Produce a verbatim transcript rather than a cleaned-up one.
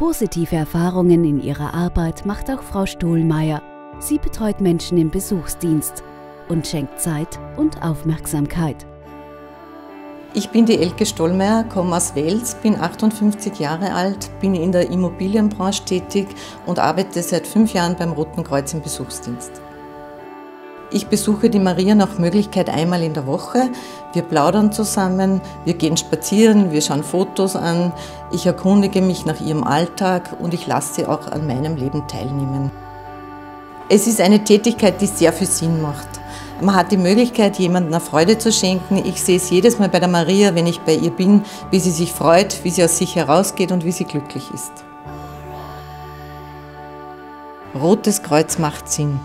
Positive Erfahrungen in ihrer Arbeit macht auch Frau Stollmeier. Sie betreut Menschen im Besuchsdienst und schenkt Zeit und Aufmerksamkeit. Ich bin die Elke Stollmeier, komme aus Wels, bin achtundfünfzig Jahre alt, bin in der Immobilienbranche tätig und arbeite seit fünf Jahren beim Roten Kreuz im Besuchsdienst. Ich besuche die Maria nach Möglichkeit einmal in der Woche. Wir plaudern zusammen, wir gehen spazieren, wir schauen Fotos an. Ich erkundige mich nach ihrem Alltag und ich lasse sie auch an meinem Leben teilnehmen. Es ist eine Tätigkeit, die sehr viel Sinn macht. Man hat die Möglichkeit, jemandem eine Freude zu schenken. Ich sehe es jedes Mal bei der Maria, wenn ich bei ihr bin, wie sie sich freut, wie sie aus sich herausgeht und wie sie glücklich ist. Rotes Kreuz macht Sinn.